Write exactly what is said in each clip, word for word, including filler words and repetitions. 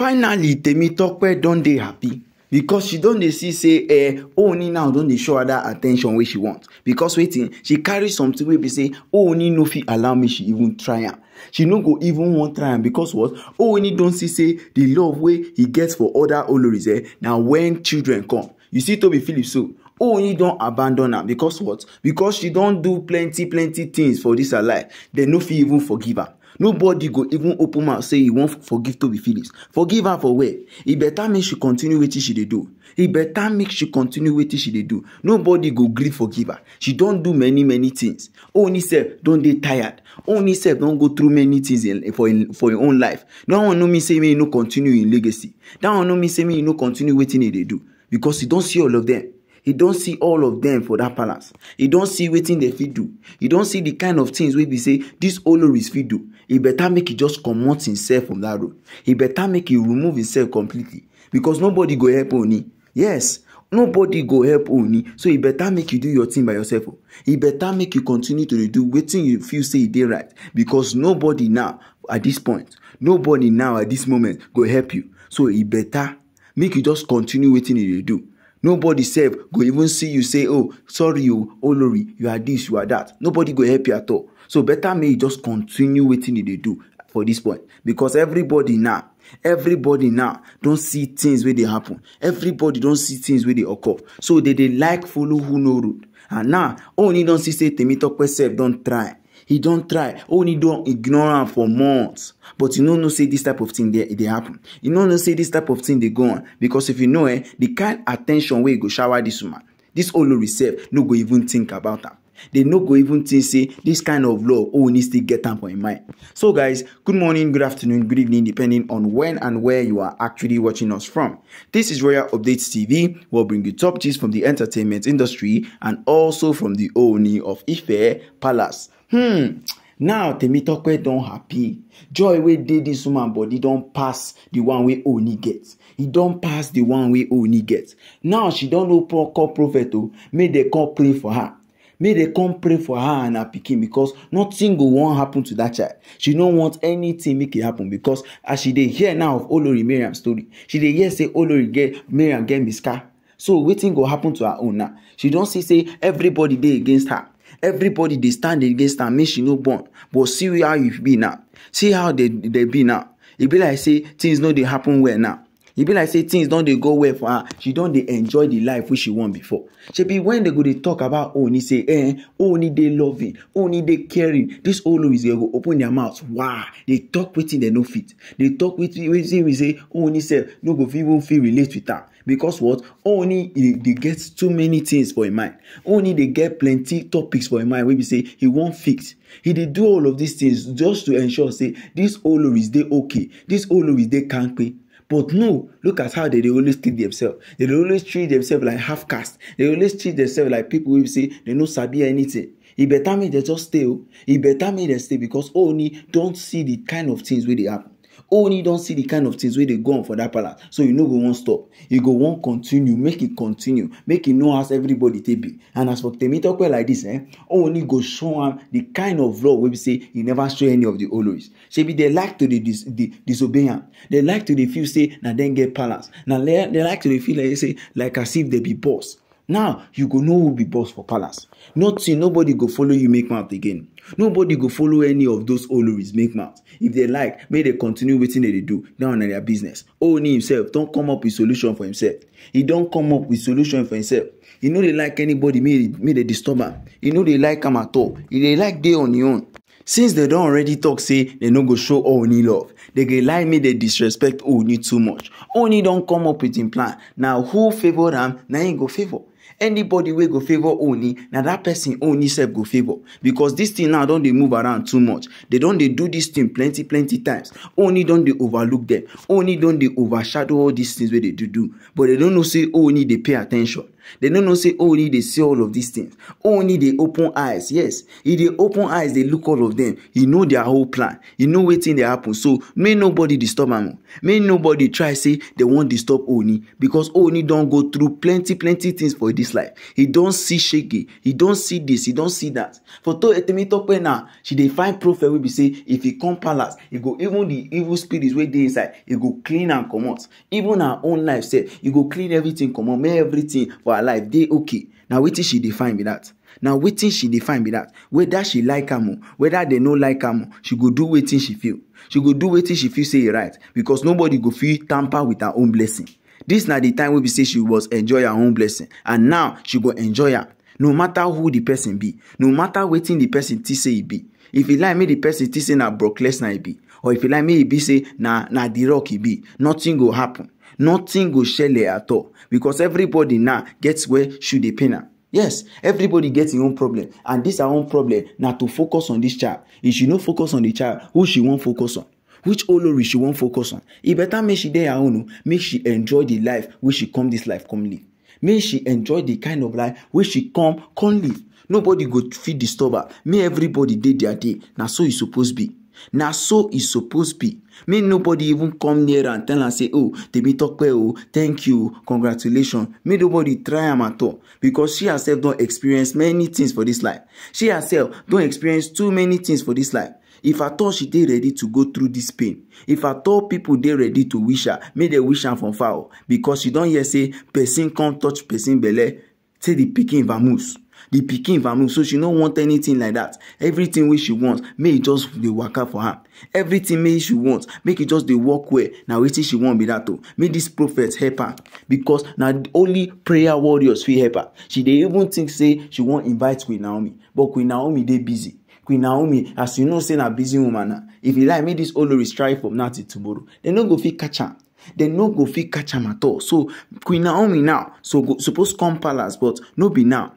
Finally, Temitope don dey happy because she don dey see say eh, Ooni now don dey show her that attention wey she wants. Because waiting, she carry something wey be say Ooni no fit allow me she even try am. She no go even want try am because what Ooni don see say the love wey he gets for other Oloris eh, now when children come. You see Tobi Phillips so. Ooni don abandon her because what? Because she don do plenty, plenty things for this her life. They no fit even forgive her. Nobody go even open mouth say you won't forgive Tobi Phillips. Forgive her for where? It better make she continue with what she dey do. It better make she continue with what she dey do. Nobody go gree forgive her. She don't do many, many things. Ooni sef don dey tired. Ooni sef don go through many things in, for in, for your own life. That one no mean say me no continue in legacy. That one no mean say me no continue wetin e dey do because you don't see all of them. He don't see all of them for that palace. He don't see wetin they fit do. He don't see the kind of things where we say this Oloris fit do. He better make he just comot himself from that road. He better make he remove himself completely because nobody go help Ooni. Yes, nobody go help Ooni. So he better make you do your thing by yourself. He better make you continue to do wetin you feel say you dey right because nobody now at this point, nobody now at this moment go help you. So he better make you just continue wetin you do. Nobody sef go even see you say, oh, sorry, you Olori, you are this, you are that. Nobody go help you at all. So better may you just continue wetin they do for this point. Because everybody now, everybody now don't see things where they happen. Everybody don't see things where they occur. So they, they like follow who no road. And now, Ooni don see say Temitope sef don try. He don try. Ooni don ignore am for months. But you know, no say this type of thing they, they happen. You know, no say this type of thing they go on. Because if you know eh, the kind attention where you go shower this woman, this Olori sef no go even think about her. They no go even think say this kind of love Ooni still get am for in mind. So guys, good morning, good afternoon, good evening, depending on when and where you are actually watching us from. This is Royal Updates T V. We'll bring you top tips from the entertainment industry and also from the Ooni of Ife Palace. Hmm, now Temitope don happy. Joy wey dey this woman body don pass the one wey Ooni gets. He don pass the one wey Ooni gets. Now she don no call prophet o. May they come pray for her. May they come pray for her and her pikin because nothing go won't happen to that child. She don't want anything make it happen because as she dey hear now of Olori Mariam story, she dey hear say Olori get Mariam get miscarriage. So wetin go happen to her own now? She don see say everybody dey against her. Everybody they stand against her, make she no born. But see how you be now. See how they, they be now. It be like say things no they happen well now. It be like say things don't they go well for her. She don't they enjoy the life which she won before. She be when they go they talk about Ooni say eh, Ooni they loving, Ooni they caring. This Oloris they go open their mouths. Wow, they talk within they no fit. They talk with we say we say Ooni say no go even feel relate with her. Because what? Ooni they get too many things for him mind. Ooni they get plenty topics for him mind. When we say he won't fix. He did do all of these things just to ensure say this Oloris they okay. This Oloris they can't pay. But no, look at how they, they always treat themselves. They, they always treat themselves like half caste. They always treat themselves like people who say they no sabi anything. It better me they just stay. It better me they stay because Ooni don't see the kind of things where they happen. Ooni don't see the kind of things where they go on for that palace. So you no go won't stop. You go won't continue. Make it continue. Make it know as everybody take it. And as for Temitope like this, eh, Ooni go show him the kind of love where we say he never show any of the Oloris. She be they like to the dis the disobey him. They like to the feel say now then get palace. Now they, they like to the feel like they say like as if they be boss. Now you go know who be boss for palace. Nothing, nobody go follow you make mouth again. Nobody go follow any of those Oloris make mouth. If they like, may they continue waiting that they do down in their business. Ooni himself don't come up with solution for himself. He don't come up with solution for himself. He know they like anybody, may they, may they disturb him. He know they like him at all. If they like they on their own. Since they don't already talk, say they no go show Ooni love. They go lie me, they disrespect Ooni too much. Ooni don't come up with him plan. Now who favor them? Now he go favor. Anybody wey go favor Ooni, now that person Ooni sef go favor. Because this thing now don't they move around too much. They don't they do this thing plenty, plenty times. Ooni don't they overlook them. Ooni don't they overshadow all these things where they do do. But they don't know say Ooni they pay attention. They don't know say only they see all of these things. Only they open eyes. Yes. If they open eyes, they look all of them. You know their whole plan. You know what thing they happen. So may nobody disturb am. May nobody try say they won't disturb Ooni, because Ooni don't go through plenty, plenty things for this life. He don't see shaky. He don't see this. He don't see that. For to Temitope now, she they find prophet will be say if he come palace, he go even the evil spirits where they inside, he go clean and come out. Even our own life said, you go clean everything, come on, make everything for her life. They okay. Now waiting she define with that. Now waiting she define with that. Whether she like her more, whether they no like her more, she go do waiting she feel. She go do waiting she feel say right, because nobody go feel tamper with her own blessing. This now the time we be say she was enjoy her own blessing, and now she go enjoy her. No matter who the person be, no matter waiting the person t say he be. If he like me, the person t say na Brock Lesnar he be, or if he like me, he be say na na The Rock he be. Nothing go happen. Nothing go shele at all, because everybody now gets where should they pay now. Yes, everybody gets his own problem, and this our own problem now to focus on this child. If she no focus on the child, who she won't focus on? Which Olori she won't focus on? It better make she dey her own, make she enjoy the life where she come this life come live. Make she enjoy the kind of life where she come come live. Nobody go fit disturb her. May everybody dey their day. Now so it's supposed to be. Now so it's supposed to be. May nobody even come near and tell and say, oh, Temitope, oh, thank you, congratulations. May nobody try am at all, because she herself don't experience many things for this life. She herself don't experience too many things for this life. If at all she dey ready to go through this pain, if at all people dey ready to wish her, may they wish her from far, because she don't hear say person come touch person belle, say the pikin vamoose. The pikin vamoose. So she don't want anything like that. Everything which she wants, may it just dey work out for her. Everything may she wants, make it just dey work well. Now wetin she want be that too. May this prophet help her, because now only prayer warriors fit help her. She dey even think say she won't invite Queen Naomi, but Queen Naomi dey busy. Queen Naomi, as you know, say na busy woman. If you like, make this Olori strive from now till tomorrow. They no go fit catch her. They no go fit catch her at all. So Queen Naomi now, so go, suppose come palace, but no be now.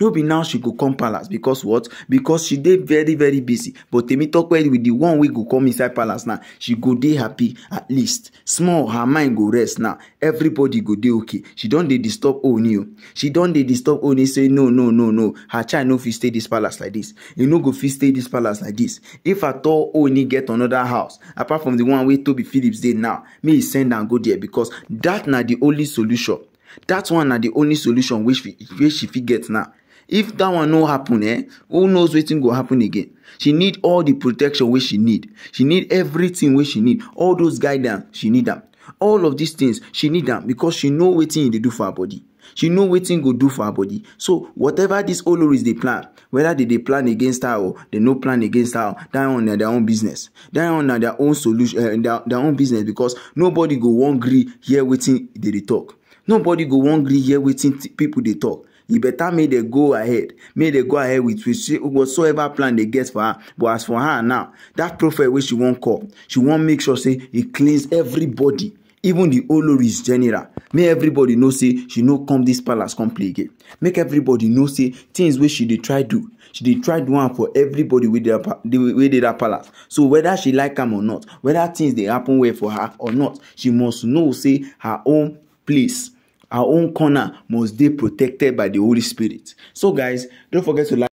No be now she go come palace, because what? Because she dey very very busy. But Temitope with the one wey go come inside palace now, she go dey happy at least. Small, her mind go rest now. Everybody go dey okay. She don dey disturb Ooni. She don dey disturb Ooni. Say no no no no. Her child no fit stay this palace like this. You no go fit stay this palace like this. If at all Ooni get another house apart from the one wey Tobi Phillips dey now, may he send am go there, because that na the only solution. That one na the only solution which she, which she fit get now. If that one no happen, eh, who knows what's going to happen again? She need all the protection which she need. She need everything which she need. All those guidance, she need them. All of these things, she need them, because she know what thing they do for her body. She know what thing go do for her body. So whatever this Olori is they plan, whether they, they plan against her or they no plan against her, that one their own business. That one their own solution, uh, their, their own business, because nobody go won't agree here waiting they, they talk. Nobody go won't agree here waiting people they talk. You better may they go ahead. May they go ahead with whatsoever plan they get for her. But as for her now, that prophet which she won't call, she won't make sure say he cleans everybody, even the Olori's general. May everybody know say she no come this palace come play again. Make everybody know say things which she they try do. She they try do one for everybody with their with their palace. So whether she like them or not, whether things they happen well for her or not, she must know say her own place. Our own corner must be protected by the Holy Spirit. So guys, don't forget to like.